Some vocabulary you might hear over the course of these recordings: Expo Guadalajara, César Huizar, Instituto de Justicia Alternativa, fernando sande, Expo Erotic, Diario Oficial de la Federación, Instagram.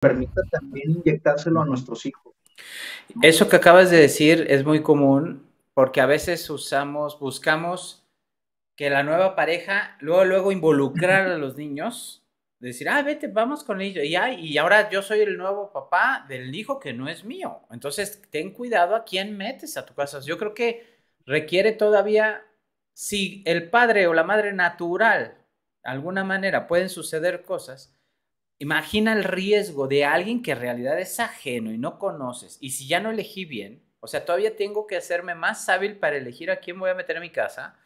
permita también inyectárselo a nuestros hijos. Eso que acabas de decir es muy común, porque a veces buscamos que la nueva pareja, luego involucrar a los niños, decir, ah, vete, vamos con ellos, y ahora yo soy el nuevo papá del hijo que no es mío. Entonces, ten cuidado a quién metes a tu casa. Yo creo que requiere todavía, si el padre o la madre natural, de alguna manera, pueden suceder cosas, imagina el riesgo de alguien que en realidad es ajeno y no conoces, y si ya no elegí bien, o sea, todavía tengo que hacerme más hábil para elegir a quién voy a meter a mi casa,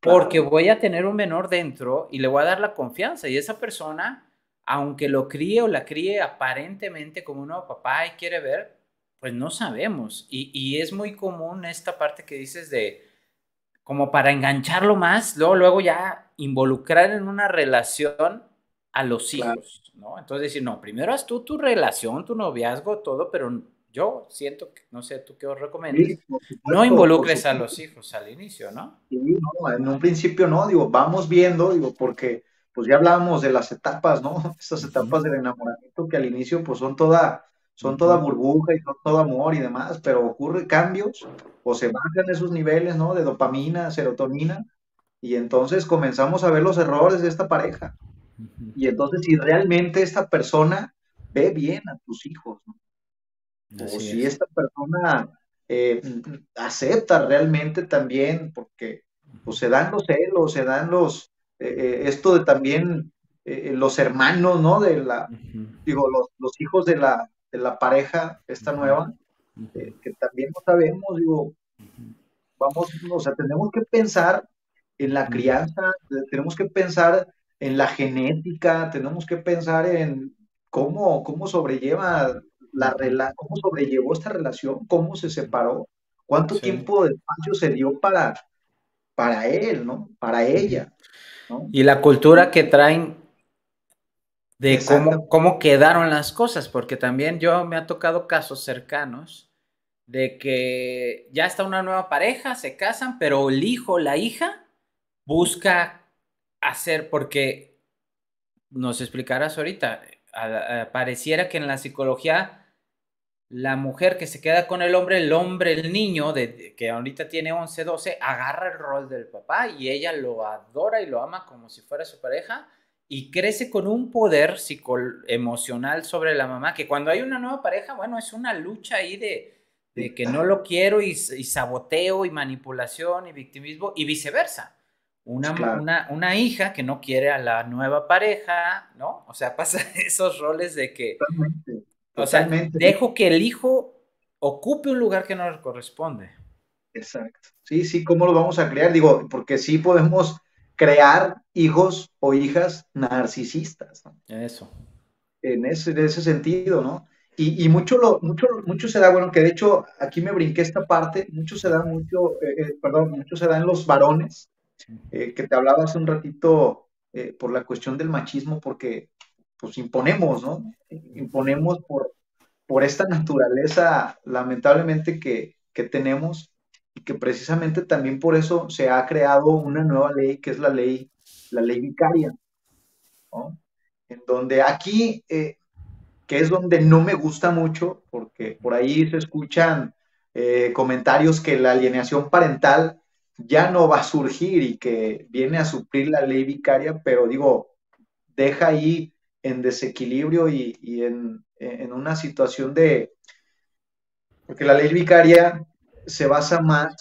porque voy a tener un menor dentro y le voy a dar la confianza, y esa persona, aunque lo críe o la críe aparentemente como un nuevo papá y quiere ver, pues no sabemos, y es muy común esta parte que dices de, como para engancharlo más, luego ya involucrar en una relación a los hijos, ¿no? Entonces decir, no, primero haz tú tu relación, tu noviazgo, todo, pero yo siento que, no sé, ¿tú qué os recomiendas? Sí, no involucres a los hijos al inicio, ¿no? Sí, no, en un principio no, digo, vamos viendo, digo, porque pues ya hablábamos de las etapas, ¿no? Esas etapas del enamoramiento que al inicio pues son toda burbuja y son todo amor y demás, pero ocurre cambios o se bajan esos niveles, ¿no? De dopamina, serotonina, y entonces comenzamos a ver los errores de esta pareja. Y entonces, si realmente esta persona ve bien a tus hijos, ¿no? O si esta persona acepta realmente también, porque pues, se dan los celos, se dan los, esto de también los hermanos, ¿no? De la, digo, los hijos de la pareja, esta nueva, que también no sabemos, digo, vamos, o sea, tenemos que pensar en la crianza, tenemos que pensar en la genética, tenemos que pensar en cómo sobrellevó esta relación, cómo se separó, cuánto tiempo de espacio se dio para él, ¿no? Para ella, ¿no? Y la cultura que traen de cómo quedaron las cosas, porque también me ha tocado casos cercanos de que ya está una nueva pareja, se casan, pero el hijo, la hija, busca hacer, porque nos explicarás ahorita, pareciera que en la psicología la mujer que se queda con el hombre, el niño, que ahorita tiene 11, 12, agarra el rol del papá y ella lo adora y lo ama como si fuera su pareja y crece con un poder emocional sobre la mamá, que cuando hay una nueva pareja, bueno, es una lucha ahí de que no lo quiero y saboteo y manipulación y victimismo y viceversa. Una hija que no quiere a la nueva pareja, ¿no? O sea, pasa esos roles de que... Totalmente. O sea, dejo que el hijo ocupe un lugar que no le corresponde. Exacto. Sí, ¿cómo lo vamos a crear? Digo, porque sí podemos crear hijos o hijas narcisistas, ¿no? Eso. En ese sentido, ¿no? Y mucho se da, bueno, que de hecho, aquí me brinqué esta parte, mucho se da en los varones, que te hablaba hace un ratito por la cuestión del machismo, porque pues imponemos, ¿no? Imponemos por esta naturaleza lamentablemente que tenemos, y que precisamente también por eso se ha creado una nueva ley, que es la ley vicaria, ¿no? En donde aquí, que es donde no me gusta mucho, porque por ahí se escuchan comentarios que la alienación parental ya no va a surgir y que viene a suplir la ley vicaria, pero digo, deja ahí en desequilibrio y en una situación de... Porque la ley vicaria se basa más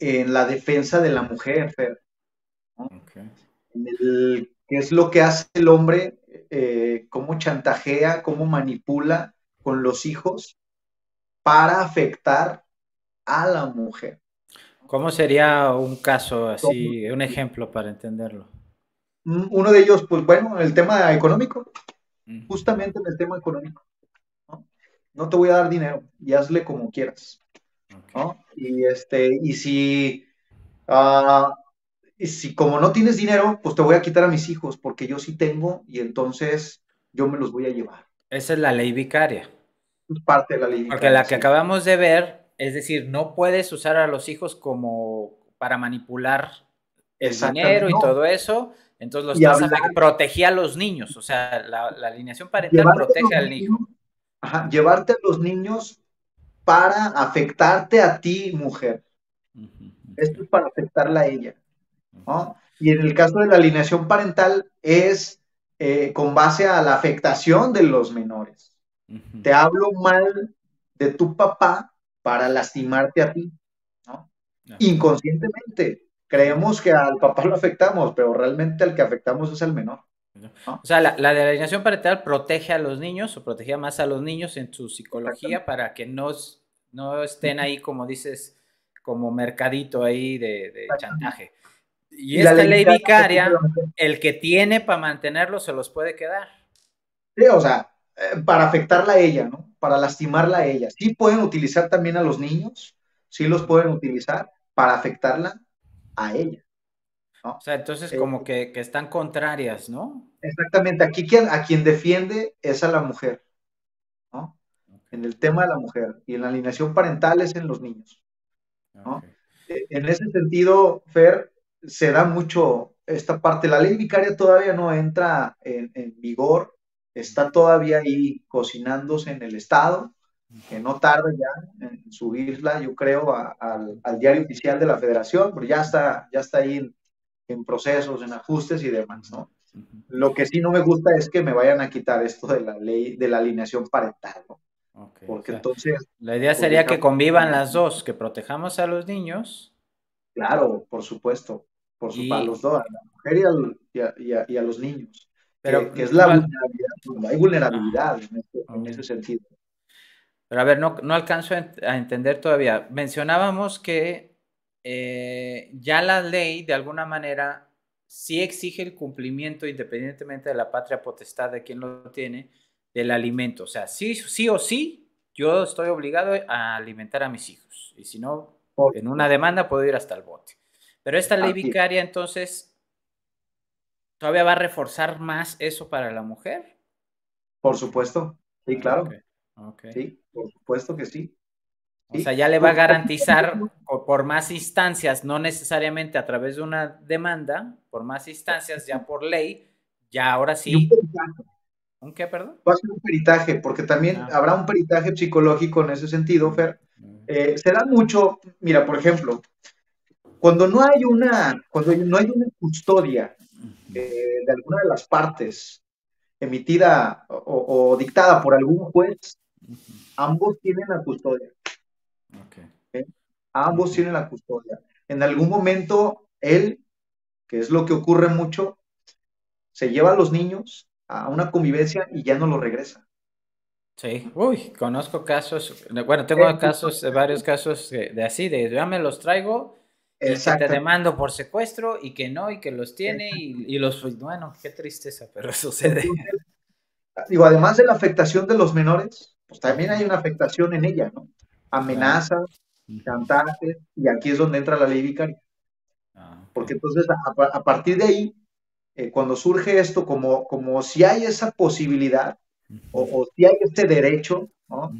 en la defensa de la mujer, Fer, ¿no? Okay. ¿Qué es lo que hace el hombre? Cómo chantajea, cómo manipula con los hijos para afectar a la mujer. ¿Cómo sería un caso así, un ejemplo para entenderlo? Uno de ellos, pues bueno, el tema económico, justamente en el tema económico, ¿no? No te voy a dar dinero y hazle como quieras, ¿no? Y si como no tienes dinero, pues te voy a quitar a mis hijos, porque yo sí tengo y entonces yo me los voy a llevar. Esa es la ley vicaria. Es parte de la ley vicaria. Porque la que acabamos de ver... Es decir, no puedes usar a los hijos como para manipular el dinero y todo eso, Entonces los tazas protegía a los niños, o sea, la alineación parental protege al niño. Ajá, llevarte a los niños para afectarte a ti, mujer. Esto es para afectarla a ella, ¿no? Y en el caso de la alineación parental es con base a la afectación de los menores. Te hablo mal de tu papá para lastimarte a ti, ¿no? Inconscientemente. Creemos que al papá lo afectamos, pero realmente al que afectamos es al menor, ¿no? O sea, la de la alineación parental protege a los niños, o protegía más a los niños en su psicología para que no estén ahí, como dices, como mercadito ahí de chantaje. Y esta ley vicaria, el que tiene para mantenerlo se los puede quedar. Sí, o sea, para afectarla a ella, ¿no? Para lastimarla a ella. Sí pueden utilizar también a los niños, sí los pueden utilizar para afectarla a ella, ¿no? O sea, entonces como que están contrarias, ¿no? Exactamente, aquí a quien defiende es a la mujer, ¿no? Okay. En el tema de la mujer, y en la alineación parental es en los niños, ¿no? Okay. En ese sentido, Fer, se da mucho esta parte. La ley vicaria todavía no entra en vigor, está todavía ahí cocinándose en el Estado, que no tarda ya en subirla, yo creo, al Diario Oficial de la Federación, pero ya está ahí en procesos, en ajustes y demás, ¿no? Lo que sí no me gusta es que me vayan a quitar esto de la ley de la alineación parental, ¿no? Okay, porque o sea, entonces... La idea sería que convivan las dos, que protejamos a los niños. Claro, por supuesto, a los dos, a la mujer y a los niños. Pero que es la vulnerabilidad, hay vulnerabilidad en ese sentido. Pero a ver, no alcanzo a entender todavía. Mencionábamos que ya la ley, de alguna manera, sí exige el cumplimiento, independientemente de la patria potestad de quien lo tiene, del alimento. O sea, sí o sí, yo estoy obligado a alimentar a mis hijos. Y si no, en una demanda puedo ir hasta el bote. Pero esta ley vicaria, entonces, ¿todavía va a reforzar más eso para la mujer? Por supuesto, sí, claro. Okay. Okay. Sí, por supuesto que sí. O sea, ya le va a garantizar por más instancias, no necesariamente a través de una demanda, por más instancias, ya por ley, ya ahora sí. Un peritaje. ¿Un qué, perdón? Va a ser un peritaje, porque también habrá un peritaje psicológico en ese sentido, Fer. Se da mucho, mira, por ejemplo, cuando no hay una custodia de alguna de las partes emitida o dictada por algún juez, ambos tienen la custodia. Okay. ¿Eh? Ambos tienen la custodia. En algún momento, él, que es lo que ocurre mucho, se lleva a los niños a una convivencia y ya no los regresa. Sí, uy, conozco casos, bueno, tengo casos, varios casos de así, de ya me los traigo, que te demando por secuestro y que no, y que los tiene y los... Bueno, qué tristeza, pero sucede. Digo, además de la afectación de los menores, pues también hay una afectación en ella, ¿no? Amenazas, chantajes, y aquí es donde entra la ley vicaria. Porque entonces, a partir de ahí, cuando surge esto, como si hay esa posibilidad, o si hay este derecho, ¿no?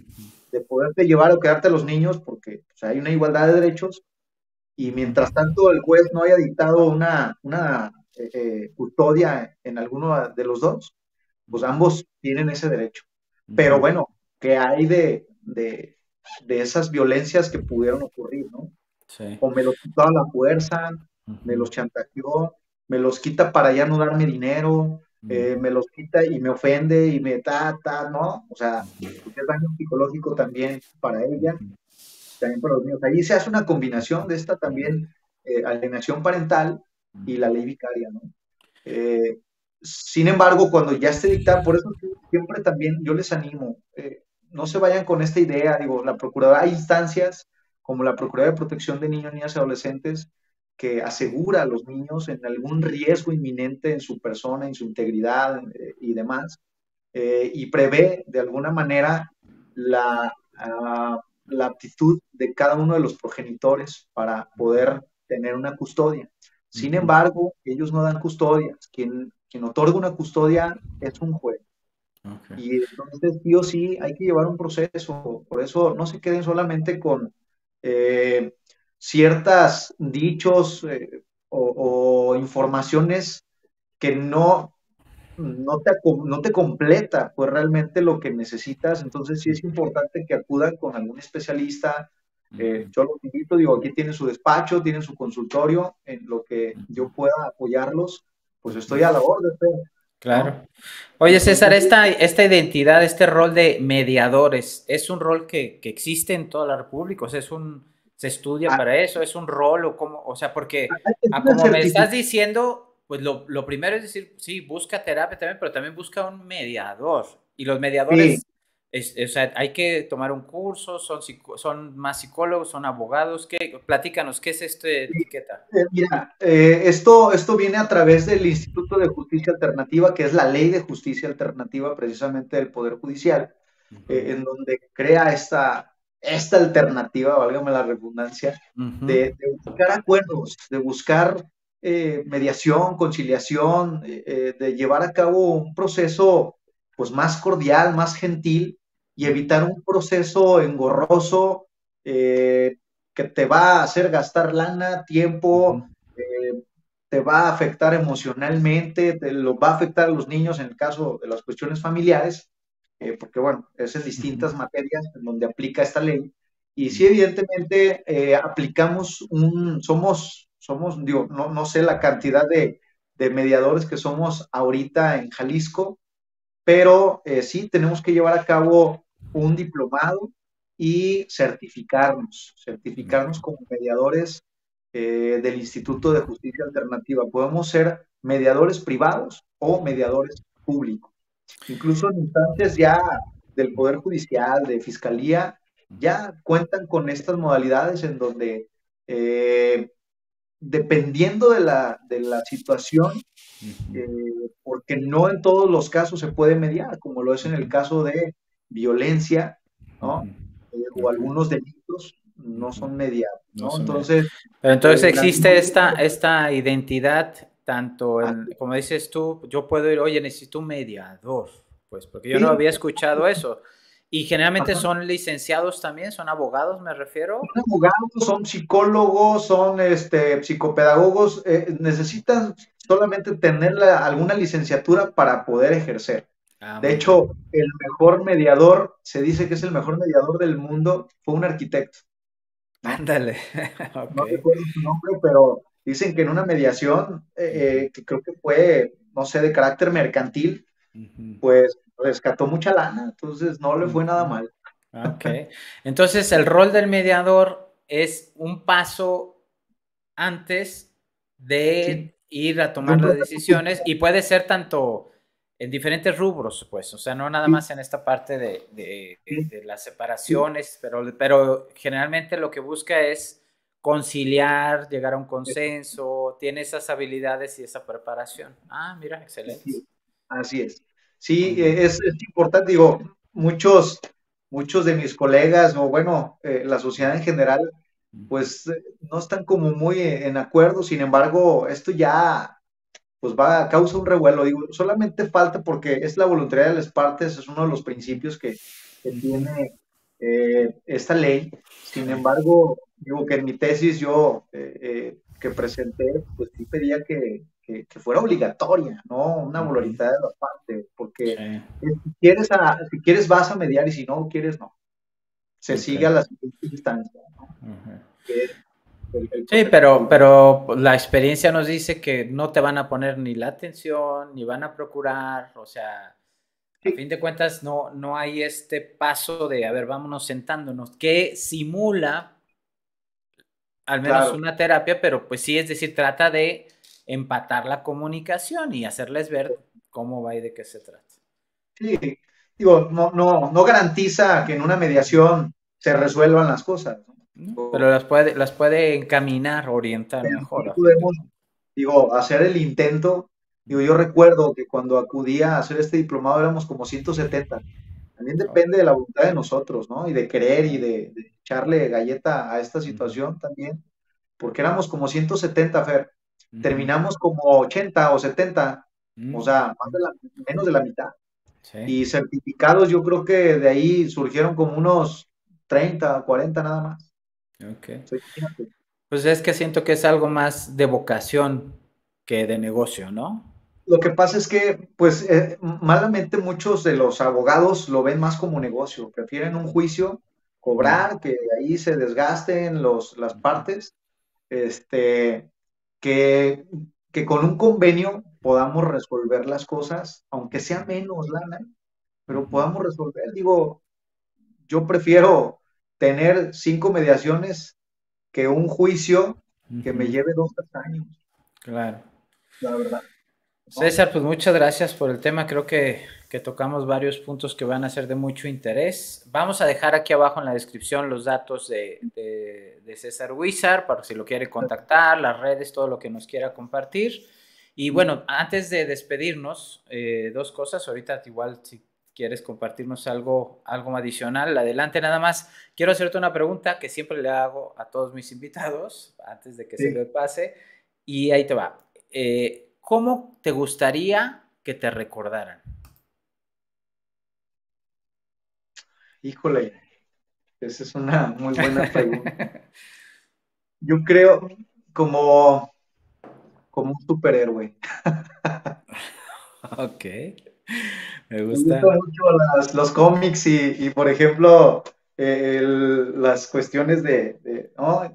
De poderte llevar o quedarte a los niños, porque o sea, hay una igualdad de derechos, y mientras tanto el juez no haya dictado una custodia en alguno de los dos, pues ambos tienen ese derecho. Pero bueno, ¿qué hay de esas violencias que pudieron ocurrir, no? Sí. O me los quitó a la fuerza, me los chantajeó, me los quita para ya no darme dinero, me los quita y me ofende y me ¿no? O sea, es daño psicológico también para ella. También para los niños. Ahí se hace una combinación de esta también, alienación parental y la ley vicaria, ¿no? Sin embargo, cuando ya esté dictada, por eso siempre también yo les animo, no se vayan con esta idea, digo, la Procuraduría, hay instancias como la Procuraduría de Protección de Niños, Niñas y Adolescentes que asegura a los niños en algún riesgo inminente en su persona, en su integridad y demás, y prevé de alguna manera la aptitud de cada uno de los progenitores para poder tener una custodia. Sin embargo, ellos no dan custodia. Quien otorga una custodia es un juez. Okay. Y entonces sí o sí hay que llevar un proceso. Por eso no se queden solamente con ciertas dichos o informaciones que no te completa pues realmente lo que necesitas. Entonces sí es importante que acudan con algún especialista. Yo los invito, digo, aquí tienen su despacho, tienen su consultorio, en lo que yo pueda apoyarlos, pues estoy a la orden. Claro. Oye, César, esta identidad, este rol de mediadores, ¿es un rol que existe en toda la República? O sea, ¿se estudia para eso? ¿Es un rol o cómo? O sea, porque como me estás diciendo, pues lo primero es decir, sí, busca terapia también, pero también busca un mediador. Y los mediadores, sí. O sea, hay que tomar un curso, son más psicólogos, son abogados. Platícanos, ¿qué es este etiqueta? Mira, esto viene a través del Instituto de Justicia Alternativa, que es la ley de justicia alternativa precisamente del Poder Judicial, en donde crea esta alternativa, válgame la redundancia, de buscar acuerdos, de buscar mediación, conciliación, de llevar a cabo un proceso pues más cordial, más gentil, y evitar un proceso engorroso que te va a hacer gastar lana, tiempo, te va a afectar emocionalmente, va a afectar a los niños en el caso de las cuestiones familiares, porque bueno, es en distintas materias en donde aplica esta ley. Y sí, evidentemente, aplicamos somos, digo, no sé la cantidad de mediadores que somos ahorita en Jalisco, pero sí tenemos que llevar a cabo un diplomado y certificarnos como mediadores del Instituto de Justicia Alternativa. Podemos ser mediadores privados o mediadores públicos. Incluso en instancias ya del Poder Judicial, de Fiscalía, ya cuentan con estas modalidades en donde, dependiendo de la situación, porque no en todos los casos se puede mediar, como lo es en el caso de violencia, ¿no? O algunos delitos no son mediados, ¿no? Entonces existe esta identidad, tanto como dices tú, yo puedo ir, oye, necesito un mediador, pues, porque yo no había escuchado eso. Y generalmente son licenciados también, son abogados, me refiero. Son abogados, son psicólogos, son psicopedagogos, necesitan solamente tener alguna licenciatura para poder ejercer. De hecho, el mejor mediador, se dice que es el mejor mediador del mundo, fue un arquitecto. Ándale. No recuerdo su nombre, pero dicen que en una mediación, que creo que fue, no sé, de carácter mercantil, pues rescató mucha lana, entonces no le fue nada mal. Ok, entonces el rol del mediador es un paso antes de ir a tomar las decisiones, y puede ser tanto en diferentes rubros, pues, o sea, no nada más en esta parte de las separaciones, pero generalmente lo que busca es conciliar, llegar a un consenso, tiene esas habilidades y esa preparación. Ah, mira, excelente. Sí, así es. Sí, es importante, digo, muchos de mis colegas, o bueno, la sociedad en general, pues no están como muy en acuerdo. Sin embargo, esto ya pues causa un revuelo. Digo, solamente falta, porque es la voluntariedad de las partes, es uno de los principios que tiene esta ley. Sin embargo, digo que en mi tesis yo que presenté, pues sí pedía que fuera obligatoria, ¿no? Una voluntariedad de la parte, porque si quieres vas a mediar, y si no quieres, no. Se sigue a la siguiente instancia, ¿no? Sí, pero la experiencia nos dice que no te van a poner ni la atención, ni van a procurar, o sea, a fin de cuentas no hay este paso de, a ver, vámonos sentándonos, que simula al menos una terapia, pero pues sí, es decir, trata de empatar la comunicación y hacerles ver cómo va y de qué se trata. Sí, digo, no garantiza que en una mediación se resuelvan las cosas, ¿no? Pero las puede encaminar, orientar mejor. Podemos, digo, hacer el intento. Digo, yo recuerdo que cuando acudía a hacer este diplomado éramos como 170. También depende de la voluntad de nosotros, ¿no? Y de querer y de echarle galleta a esta situación también, porque éramos como 170, Fer. Terminamos como 80 o 70, o sea, menos de la mitad. Sí. Y certificados, yo creo que de ahí surgieron como unos 30, 40 nada más. Ok. Sí, pues es que siento que es algo más de vocación que de negocio, ¿no? Lo que pasa es que, pues, malamente muchos de los abogados lo ven más como negocio. Prefieren un juicio, cobrar, que ahí se desgasten las partes, que con un convenio podamos resolver las cosas, aunque sea menos lana, pero podamos resolver. Digo, yo prefiero tener 5 mediaciones que un juicio que me lleve 2 o 3 años. Claro. La verdad. César, pues muchas gracias por el tema. Creo que tocamos varios puntos que van a ser de mucho interés. Vamos a dejar aquí abajo en la descripción los datos de César Huizar, para si lo quiere contactar, las redes, todo lo que nos quiera compartir. Y bueno, antes de despedirnos, 2 cosas. Ahorita igual si quieres compartirnos algo adicional, adelante. Nada más quiero hacerte una pregunta que siempre le hago a todos mis invitados antes de que se me pase. Y ahí te va. ¿Cómo te gustaría que te recordaran? Híjole, esa es una muy buena pregunta. Yo creo como un superhéroe. Ok, me gusta. Me gustan mucho los cómics y por ejemplo, las cuestiones de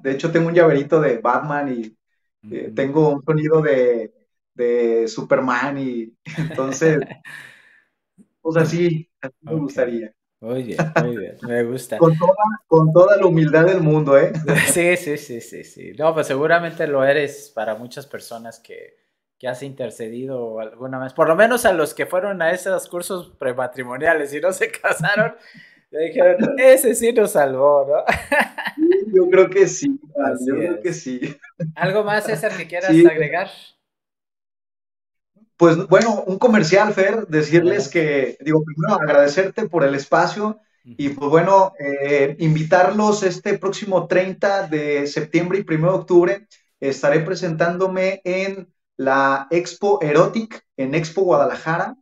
hecho, tengo un llaverito de Batman y tengo un sonido de Superman y entonces, pues así me gustaría. Muy bien, me gusta. Con toda la humildad del mundo, ¿eh? Sí. No, pues seguramente lo eres para muchas personas que has intercedido alguna vez, por lo menos a los que fueron a esos cursos prematrimoniales y no se casaron, le dijeron, ese sí nos salvó, ¿no? Yo creo que sí, yo creo que sí. ¿Algo más, César, que quieras agregar? Pues bueno, un comercial, Fer, decirles que, digo, primero agradecerte por el espacio y pues bueno, invitarlos este próximo 30 de septiembre y 1 de octubre, estaré presentándome en la Expo Erotic, en Expo Guadalajara.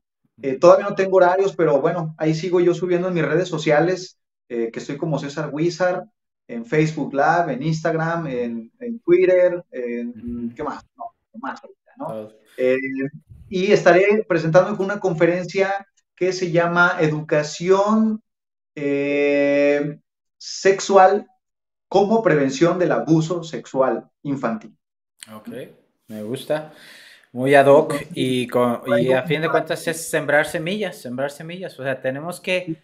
Todavía no tengo horarios, pero bueno, ahí sigo yo subiendo en mis redes sociales, que estoy como César Huizar, en Facebook Live, en Instagram, en Twitter, en ¿qué más? No, más ahorita, ¿no? Y estaré presentando una conferencia que se llama Educación Sexual como Prevención del Abuso Sexual Infantil. Ok, me gusta. Muy ad hoc y a fin de cuentas es sembrar semillas. O sea, tenemos que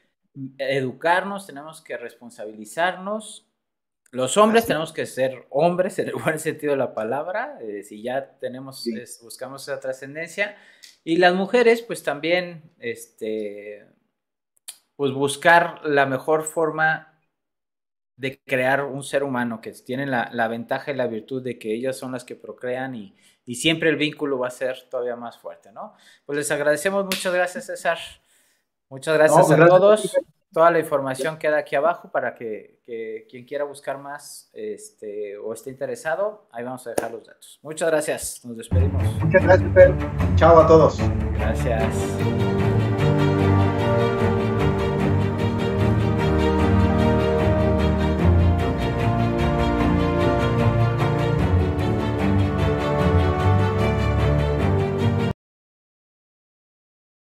educarnos, tenemos que responsabilizarnos. Los hombres tenemos que ser hombres en el buen sentido de la palabra, si ya tenemos, buscamos esa trascendencia, y las mujeres pues también, pues buscar la mejor forma de crear un ser humano, que tienen la ventaja y la virtud de que ellas son las que procrean y siempre el vínculo va a ser todavía más fuerte, ¿no? Pues les agradecemos, muchas gracias, César, muchas gracias a todos. Toda la información queda aquí abajo para que quien quiera buscar más o esté interesado, ahí vamos a dejar los datos. Muchas gracias, nos despedimos. Muchas gracias, Pedro. Chao a todos. Gracias.